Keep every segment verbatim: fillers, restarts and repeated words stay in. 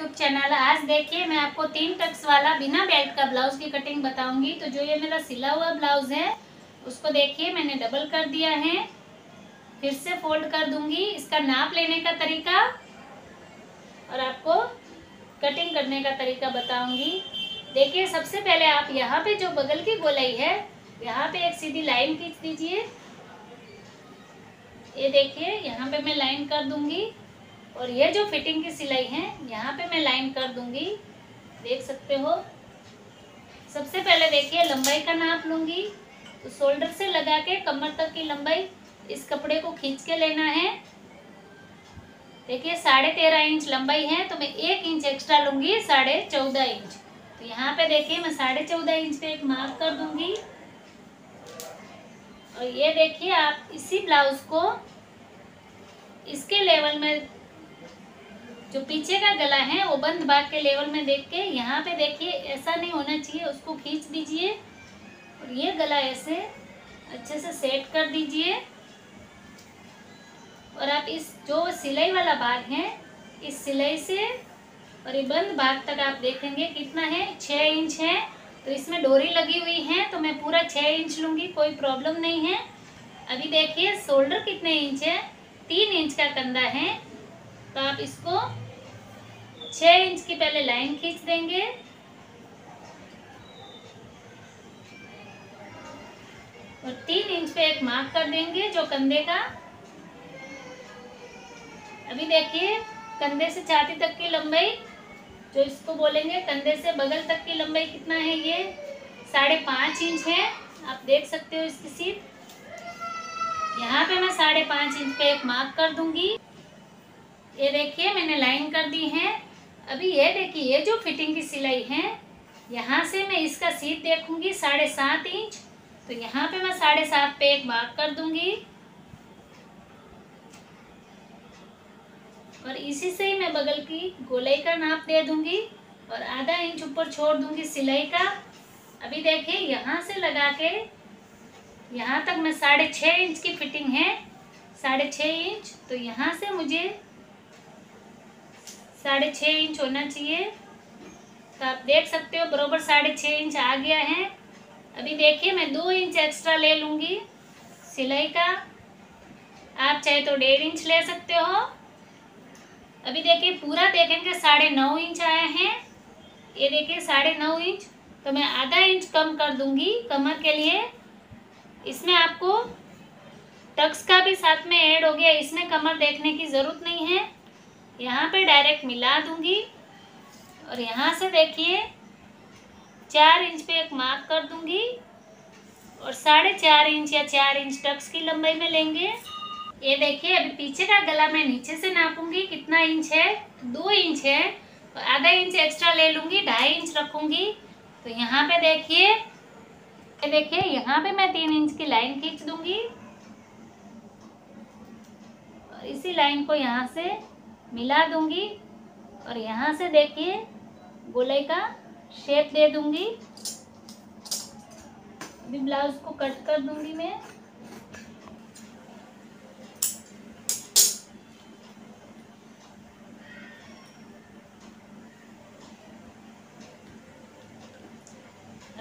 YouTube channel. आज देखिए मैं आपको तीन टक्स वाला बिना बेल्ट का ब्लाउज की कटिंग बताऊंगी। तो जो ये मेरा सिला हुआ ब्लाउज है उसको देखिए मैंने डबल कर दिया है, फिर से फोल्ड कर दूंगी। इसका नाप लेने का तरीका और आपको कटिंग करने का तरीका बताऊंगी। देखिए सबसे पहले आप यहाँ पे जो बगल की गोलाई है यहाँ पे एक सीधी लाइन खींच दीजिए। ये देखिए यहाँ पे मैं लाइन कर दूंगी और ये जो फिटिंग की सिलाई है यहाँ पे मैं लाइन कर दूंगी, देख सकते हो। सबसे पहले देखिए लंबाई का नाप लूंगी, तो शोल्डर से लगा के कमर तक की लंबाई इस कपड़े को खींच के लेना है। देखिए साढ़े तेरह इंच लंबाई है तो मैं एक इंच एक्स्ट्रा लूंगी, साढ़े चौदह इंच। तो यहाँ पे देखिए मैं साढ़े चौदह इंच पे एक मार्क कर दूंगी। और ये देखिए आप इसी ब्लाउज को इसके लेवल में जो पीछे का गला है वो बंद भाग के लेवल में देख के यहाँ पे देखिए ऐसा नहीं होना चाहिए, उसको खींच दीजिए और ये गला ऐसे अच्छे से सेट कर दीजिए। और आप इस जो सिलाई वाला भाग है इस सिलाई से और ये बंद भाग तक आप देखेंगे कितना है, छः इंच है। तो इसमें डोरी लगी हुई है तो मैं पूरा छः इंच लूँगी, कोई प्रॉब्लम नहीं है। अभी देखिए शोल्डर कितने इंच है, तीन इंच का कंधा है तो आप इसको छः इंच की पहले लाइन खींच देंगे। और तीन इंच पे एक मार्क कर देंगे जो कंधे का। अभी देखिए कंधे से छाती तक की लंबाई जो इसको बोलेंगे, कंधे से बगल तक की लंबाई कितना है, ये साढ़े पाँच इंच है। आप देख सकते हो इसकी सीध। यहाँ पे मैं साढ़े पाँच इंच पे एक मार्क कर दूंगी। ये देखिए मैंने लाइन कर दी है। अभी ये देखिए ये जो फिटिंग की सिलाई है यहाँ से मैं इसका सीध देखूंगी साढ़े सात इंच, तो यहाँ पे मैं साढ़े सात पे एक मार्क कर दूंगी। और इसी से ही मैं बगल की गोलाई का नाप दे दूंगी और आधा इंच ऊपर छोड़ दूंगी सिलाई का। अभी देखिए यहाँ से लगा के यहाँ तक मैं साढ़े छः इंच की फिटिंग है, साढ़े छः इंच। तो यहाँ से मुझे साढ़े छः इंच होना चाहिए। तो आप देख सकते हो बराबर साढ़े छः इंच आ गया है। अभी देखिए मैं दो इंच एक्स्ट्रा ले लूँगी सिलाई का, आप चाहे तो डेढ़ इंच ले सकते हो। अभी देखिए पूरा देखेंगे साढ़े नौ इंच आया है, ये देखिए साढ़े नौ इंच। तो मैं आधा इंच कम कर दूंगी कमर के लिए। इसमें आपको टक्स का भी साथ में ऐड हो गया, इसमें कमर देखने की ज़रूरत नहीं है। यहाँ पे डायरेक्ट मिला दूंगी और यहाँ से देखिए चार इंच पे एक मार्क कर दूंगी और साढ़े चार इंच या चार इंच टक्स की लंबाई में लेंगे। ये देखिए अभी पीछे का गला मैं नीचे से नापूंगी कितना इंच है, दो इंच है तो आधा इंच एक्स्ट्रा ले लूँगी, ढाई इंच रखूँगी। तो यहाँ पे देखिए ये देखिए यहाँ पे मैं तीन इंच की लाइन खींच दूंगी और इसी लाइन को यहाँ से मिला दूंगी और यहाँ से देखिए गोलाई का शेप दे दूंगी। अभी ब्लाउज को कट कर दूंगी मैं।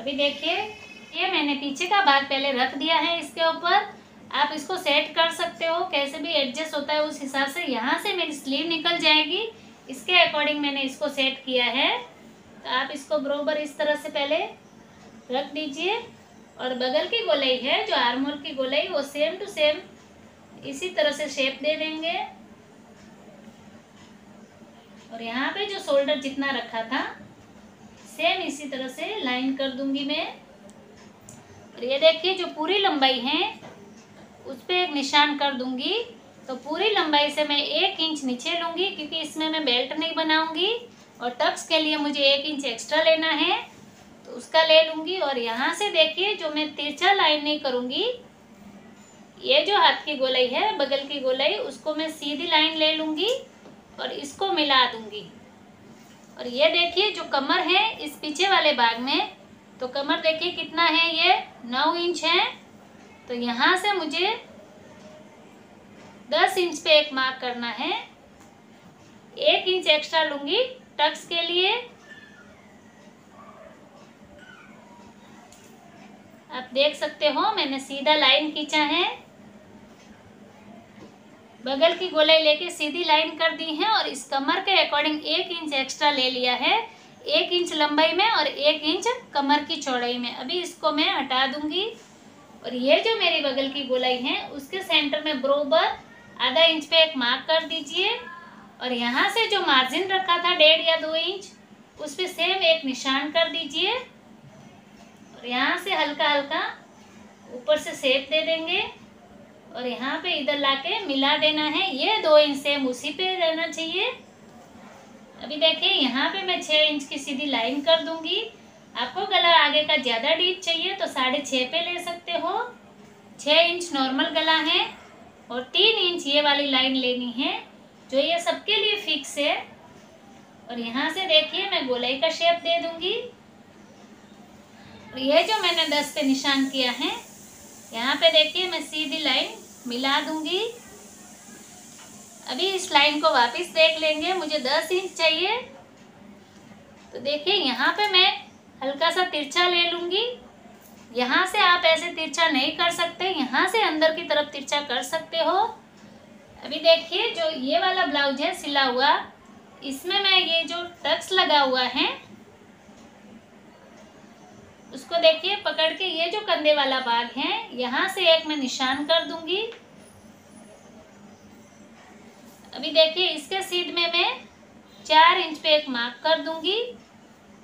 अभी देखिए ये मैंने पीछे का भाग पहले रख दिया है, इसके ऊपर आप इसको सेट कर सकते हो, कैसे भी एडजस्ट होता है उस हिसाब से। यहाँ से मेरी स्लीव निकल जाएगी, इसके अकॉर्डिंग मैंने इसको सेट किया है। तो आप इसको बराबर इस तरह से पहले रख दीजिए। और बगल की गोलाई है जो आर्म होल की गोलाई वो सेम टू सेम इसी तरह से शेप दे देंगे। और यहाँ पे जो शोल्डर जितना रखा था सेम इसी तरह से लाइन कर दूंगी मैं। और ये देखिए जो पूरी लंबाई है उस पर एक निशान कर दूंगी। तो पूरी लंबाई से मैं एक इंच नीचे लूंगी क्योंकि इसमें मैं बेल्ट नहीं बनाऊंगी और टक्स के लिए मुझे एक इंच एक्स्ट्रा लेना है तो उसका ले लूंगी। और यहाँ से देखिए जो मैं तिरछा लाइन नहीं करूँगी, ये जो हाथ की गोलाई है बगल की गोलाई उसको मैं सीधी लाइन ले लूँगी और इसको मिला दूँगी। और ये देखिए जो कमर है इस पीछे वाले भाग में, तो कमर देखिए कितना है, ये नौ इंच है। तो यहाँ से मुझे दस इंच पे एक मार्क करना है। एक इंच एक्स्ट्रा लूंगी टक्स के लिए। आप देख सकते हो मैंने सीधा लाइन खींचा है, बगल की गोलाई लेके सीधी लाइन कर दी है और इस कमर के अकॉर्डिंग एक इंच एक्स्ट्रा ले लिया है, एक इंच लंबाई में और एक इंच कमर की चौड़ाई में। अभी इसको मैं हटा दूंगी और ये जो मेरी बगल की गोलाई है उसके सेंटर में बरोबर आधा इंच पे एक मार्क कर दीजिए और यहाँ से जो मार्जिन रखा था डेढ़ या दो इंच उस पर सेम एक निशान कर दीजिए और यहाँ से हल्का हल्का ऊपर से शेप दे देंगे और यहाँ पे इधर लाके मिला देना है। ये दो इंच सेम उसी पे रहना चाहिए। अभी देखिए यहाँ पे मैं छः इंच की सीधी लाइन कर दूंगी। आपको गला आगे का ज़्यादा डीप चाहिए तो साढ़े छः पे ले सकते हो। छः इंच नॉर्मल गला है और तीन इंच ये वाली लाइन लेनी है जो ये सबके लिए फिक्स है। और यहाँ से देखिए मैं गोलाई का शेप दे दूंगी और ये जो मैंने दस पे निशान किया है यहाँ पे देखिए मैं सीधी लाइन मिला दूंगी। अभी इस लाइन को वापस देख लेंगे, मुझे दस इंच चाहिए। तो देखिए यहाँ पे मैं हल्का सा तिरछा ले लूँगी। यहाँ से आप ऐसे तिरछा नहीं कर सकते, यहाँ से अंदर की तरफ तिरछा कर सकते हो। अभी देखिए जो ये वाला ब्लाउज है सिला हुआ, इसमें मैं ये जो टक्स लगा हुआ है उसको देखिए पकड़ के ये जो कंधे वाला भाग है यहाँ से एक मैं निशान कर दूंगी। अभी देखिए इसके सीध में मैं चार इंच पे एक मार्क कर दूंगी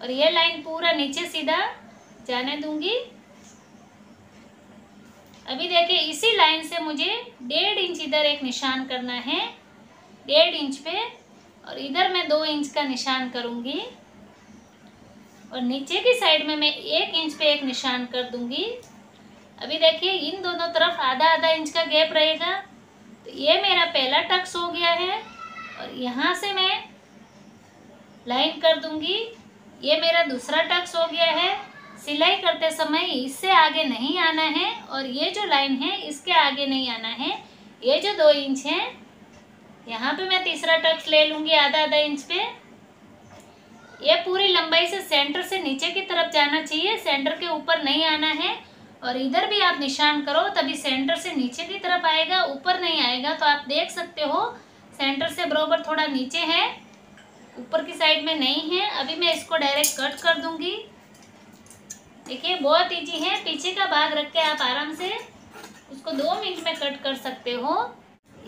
और ये लाइन पूरा नीचे सीधा जाने दूंगी। अभी देखिए इसी लाइन से मुझे डेढ़ इंच इधर एक निशान करना है, डेढ़ इंच पे, और इधर मैं दो इंच का निशान करूंगी और नीचे की साइड में मैं एक इंच पे एक निशान कर दूंगी। अभी देखिए इन दोनों तरफ आधा आधा इंच का गैप रहेगा। तो ये मेरा पहला टक्स हो गया है और यहाँ से मैं लाइन कर दूंगी। ये मेरा दूसरा टक्स हो गया है। सिलाई करते समय इससे आगे नहीं आना है और ये जो लाइन है इसके आगे नहीं आना है। ये जो दो इंच है यहाँ पे मैं तीसरा टक्स ले लूँगी आधा आधा इंच पे। ये पूरी लंबाई से सेंटर से नीचे की तरफ जाना चाहिए, सेंटर के ऊपर नहीं आना है। और इधर भी आप निशान करो तभी सेंटर से नीचे की तरफ आएगा, ऊपर नहीं आएगा। तो आप देख सकते हो सेंटर से बराबर थोड़ा नीचे है, ऊपर की साइड में नहीं है। अभी मैं इसको डायरेक्ट कट कर दूंगी। देखिए बहुत इजी है, पीछे का भाग रख के आप आराम से उसको दो मिनट में कट कर सकते हो।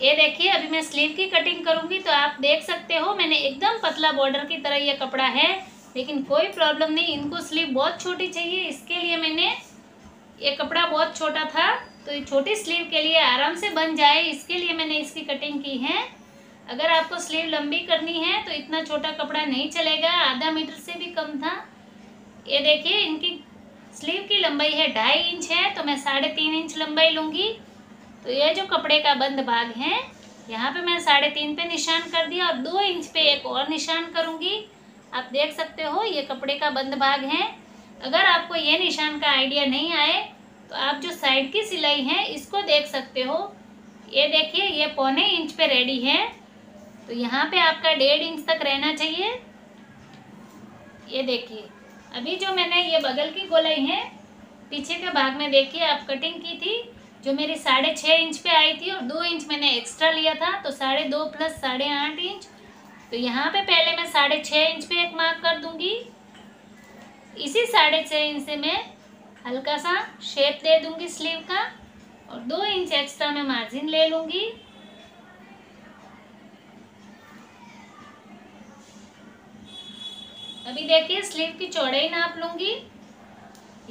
ये देखिए अभी मैं स्लीव की कटिंग करूँगी तो आप देख सकते हो मैंने एकदम पतला बॉर्डर की तरह यह कपड़ा है, लेकिन कोई प्रॉब्लम नहीं। इनको स्लीव बहुत छोटी चाहिए, इसके लिए मैंने ये कपड़ा बहुत छोटा था तो छोटी स्लीव के लिए आराम से बन जाए इसके लिए मैंने इसकी कटिंग की है। अगर आपको स्लीव लंबी करनी है तो इतना छोटा कपड़ा नहीं चलेगा, आधा मीटर से भी कम था। ये देखिए इनकी स्लीव की लंबाई है ढाई इंच है तो मैं साढ़े तीन इंच लंबाई लूँगी। तो ये जो कपड़े का बंद भाग है यहाँ पे मैं साढ़े तीन पे निशान कर दिया और दो इंच पे एक और निशान करूँगी। आप देख सकते हो ये कपड़े का बंद भाग है। अगर आपको ये निशान का आइडिया नहीं आए तो आप जो साइड की सिलाई है इसको देख सकते हो। ये देखिए ये पौने इंच पे रेडी है तो यहाँ पे आपका डेढ़ इंच तक रहना चाहिए। ये देखिए अभी जो मैंने ये बगल की गोलाई है पीछे के भाग में देखिए आप कटिंग की थी जो मेरी साढ़े छः इंच पे आई थी और दो इंच मैंने एक्स्ट्रा लिया था तो साढ़े दो प्लस साढ़े आठ इंच। तो यहाँ पे पहले मैं साढ़े छः इंच पे एक मार्क कर दूँगी। इसी साढ़े छः इंच से मैं हल्का सा शेप दे दूंगी स्लीव का और दो इंच एक्स्ट्रा मैं मार्जिन ले लूंगी। अभी देखिए स्लीव की चौड़ाई नाप लूंगी।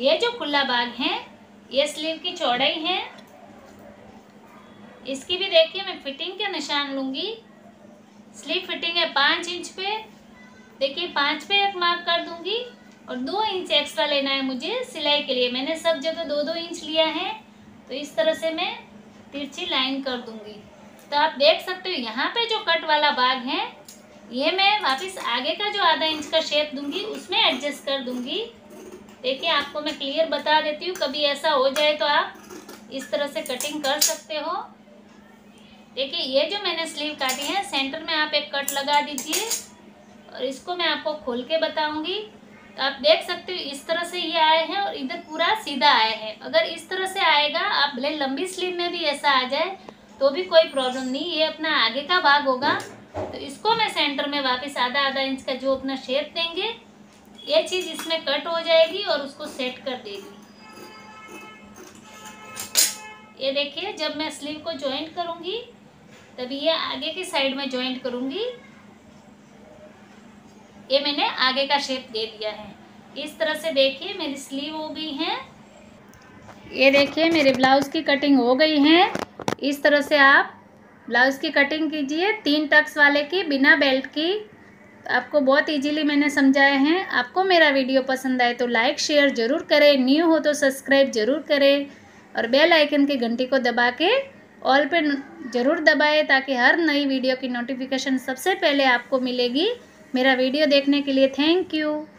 ये जो खुला भाग है ये स्लीव की चौड़ाई है। इसकी भी देखिए मैं फिटिंग के निशान लूंगी। स्लीव फिटिंग है पाँच इंच पे, देखिए पाँच पे एक मार्क कर दूंगी और दो इंच एक्स्ट्रा लेना है मुझे सिलाई के लिए। मैंने सब जगह दो दो इंच लिया है तो इस तरह से मैं तिरछी लाइन कर दूंगी। तो आप देख सकते हो यहाँ पे जो कट वाला भाग है ये मैं वापस आगे का जो आधा इंच का शेप दूंगी उसमें एडजस्ट कर दूंगी। देखिए आपको मैं क्लियर बता देती हूँ, कभी ऐसा हो जाए तो आप इस तरह से कटिंग कर सकते हो। देखिए ये जो मैंने स्लीव काटी है सेंटर में आप एक कट लगा दीजिए और इसको मैं आपको खोल के बताऊंगी। तो आप देख सकते हो इस तरह से ये आए हैं और इधर पूरा सीधा आए हैं। अगर इस तरह से आएगा, आप भले लंबी स्लीव में भी ऐसा आ जाए तो भी कोई प्रॉब्लम नहीं, ये अपना आगे का भाग होगा। तो इसको मैं सेंटर में वापस आधा आधा इंच का जो अपना शेप देंगे ये चीज़ इसमें कट हो जाएगी और उसको सेट कर देगी। ये देखिए जब मैं स्लीव को जॉइंट करूँगी तभी ये आगे की साइड में जॉइंट करूँगी। ये मैंने आगे का शेप दे दिया है। इस तरह से देखिए मेरी स्लीव हो गई है। ये देखिए मेरे ब्लाउज़ की कटिंग हो गई है। इस तरह से आप ब्लाउज़ की कटिंग कीजिए तीन टक्स वाले की बिना बेल्ट की। तो आपको बहुत इजीली मैंने समझाए हैं। आपको मेरा वीडियो पसंद आए तो लाइक शेयर ज़रूर करें, न्यू हो तो सब्सक्राइब ज़रूर करें और बेल आइकन की घंटी को दबा के ऑल पे ज़रूर दबाएं ताकि हर नई वीडियो की नोटिफिकेशन सबसे पहले आपको मिलेगी। मेरा वीडियो देखने के लिए थैंक यू।